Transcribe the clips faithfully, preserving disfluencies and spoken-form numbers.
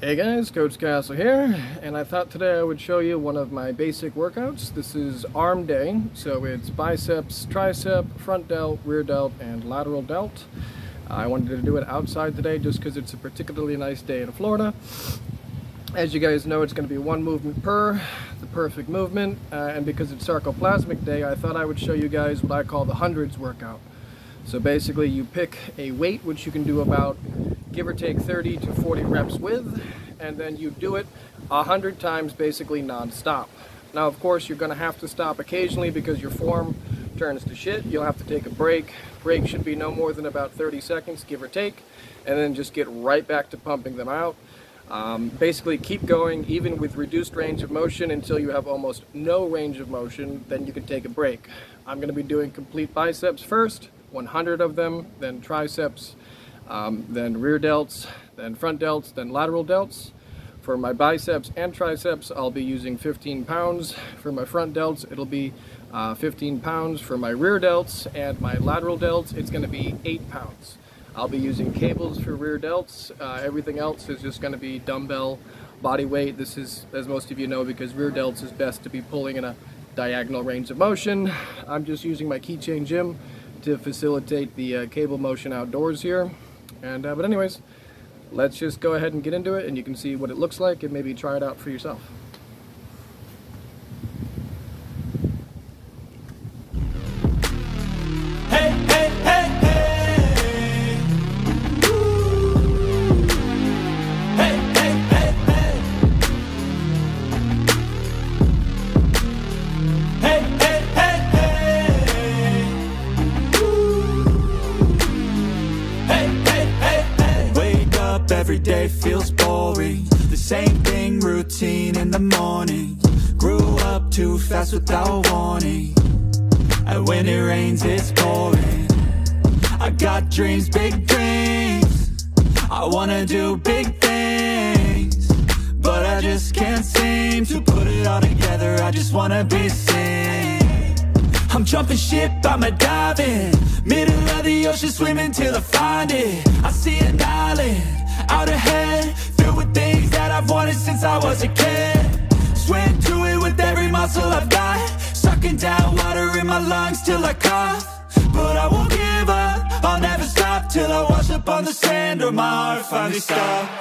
Hey guys, Coach Castle here, and I thought today I would show you one of my basic workouts. This is arm day, so it's biceps, tricep, front delt, rear delt, and lateral delt. I wanted to do it outside today just because it's a particularly nice day in Florida. As you guys know, it's going to be one movement per, the perfect movement, uh, and because it's sarcoplasmic day, I thought I would show you guys what I call the hundreds workout. So basically you pick a weight, which you can do about give or take thirty to forty reps with, and then you do it a hundred times basically non-stop. Now of course you're going to have to stop occasionally because your form turns to shit. You'll have to take a break. Break should be no more than about thirty seconds, give or take, and then just get right back to pumping them out. Um, basically keep going even with reduced range of motion until you have almost no range of motion, then you can take a break. I'm going to be doing complete biceps first, one hundred of them, then triceps, Um, then rear delts, then front delts, then lateral delts. For my biceps and triceps, I'll be using fifteen pounds. For my front delts, it'll be uh, fifteen pounds. For my rear delts and my lateral delts, it's going to be eight pounds. I'll be using cables for rear delts. Uh, everything else is just going to be dumbbell body weight. This is, as most of you know, because rear delts is best to be pulling in a diagonal range of motion. I'm just using my keychain gym to facilitate the uh, cable motion outdoors here. And, uh, but anyways, let's just go ahead and get into it, and you can see what it looks like and maybe try it out for yourself. Hey, hey, hey, hey. Woo. Hey, hey, hey, hey. Hey, hey, hey, hey. Woo. Hey. Every day feels boring, the same thing, routine in the morning. Grew up too fast without warning, and when it rains it's pouring. I got dreams, big dreams, I wanna do big things, but I just can't seem to put it all together. I just wanna be seen. I'm jumping ship, I'm a diving, middle of the ocean, swimming till I find it. I see an island out ahead, filled with things that I've wanted since I was a kid. Swim to it with every muscle I've got, sucking down water in my lungs till I cough. But I won't give up, I'll never stop till I wash up on the sand or my heart finally stops.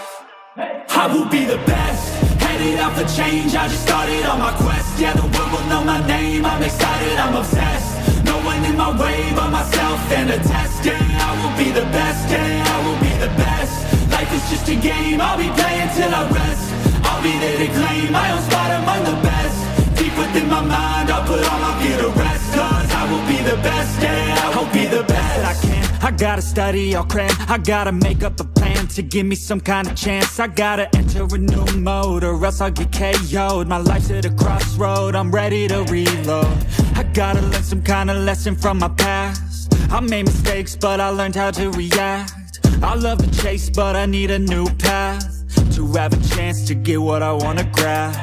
I will be the best, headed out for change. I just started on my quest, yeah, the world will know my name. I'm excited, I'm obsessed, no one in my way but myself and a test. Yeah, I will be the best, yeah, I will be the best. Life is just a game, I'll be playing till I rest. I'll be there to claim my own spot among the best. Deep within my mind, I'll put all my fear to rest. Cause I will be the best, yeah, I will be the best. I can, I gotta study, I'll cram. I gotta make up a plan to give me some kind of chance. I gotta enter a new mode or else I'll get K O'd. My life's at a crossroad, I'm ready to reload. I gotta learn some kind of lesson from my past. I made mistakes, but I learned how to react. I love the chase, but I need a new path to have a chance to get what I wanna grab.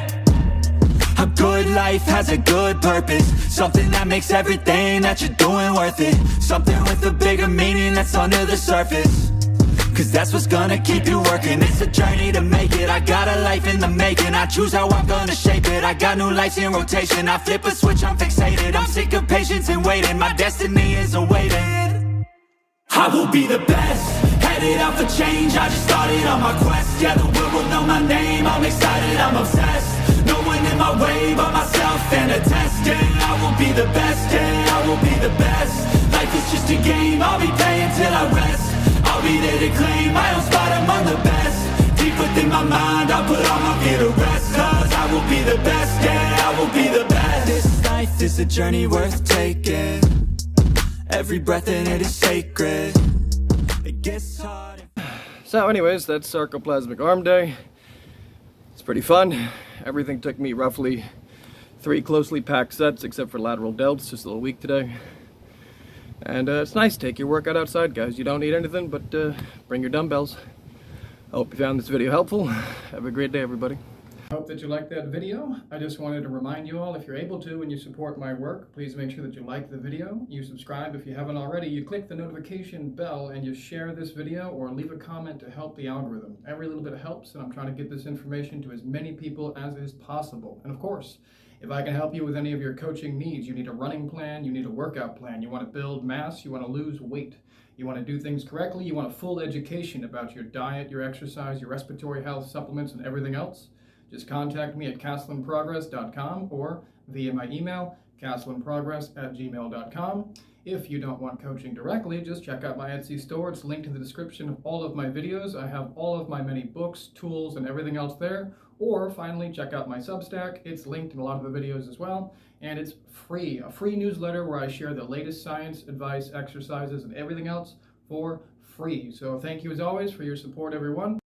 A good life has a good purpose, something that makes everything that you're doing worth it. Something with a bigger meaning that's under the surface, cause that's what's gonna keep you working. It's a journey to make it, I got a life in the making. I choose how I'm gonna shape it, I got new lights in rotation. I flip a switch, I'm fixated, I'm sick of patience and waiting. My destiny is awaiting. I will be the best, headed out for change, I just started on my quest. Yeah, the world will know my name, I'm excited, I'm obsessed. No one in my way but myself and a test. Yeah, I will be the best, yeah, I will be the best. Life is just a game, I'll be playing till I rest. I'll be there to claim my own spot among the best. Deep within my mind, I'll put all my fear to rest. Cause I will be the best, yeah, I will be the best. This life is a journey worth taking, every breath in it is sacred. So anyways, that's sarcoplasmic arm day. It's pretty fun. Everything took me roughly three closely packed sets except for lateral delts, just a little weak today. And uh, it's nice, take your workout outside guys. You don't need anything but uh, bring your dumbbells. I hope you found this video helpful. Have a great day everybody. Hope that you liked that video. I just wanted to remind you all, if you're able to and you support my work, please make sure that you like the video, you subscribe if you haven't already, you click the notification bell, and you share this video or leave a comment to help the algorithm. Every little bit helps, and I'm trying to get this information to as many people as is possible. And of course, if I can help you with any of your coaching needs, you need a running plan, you need a workout plan, you want to build mass, you want to lose weight, you want to do things correctly, you want a full education about your diet, your exercise, your respiratory health, supplements, and everything else, just contact me at castle in progress dot com or via my email, castle in progress at gmail dot com. If you don't want coaching directly, just check out my Etsy store. It's linked in the description of all of my videos. I have all of my many books, tools, and everything else there. Or finally, check out my Substack. It's linked in a lot of the videos as well. And it's free, a free newsletter where I share the latest science, advice, exercises, and everything else for free. So thank you as always for your support, everyone.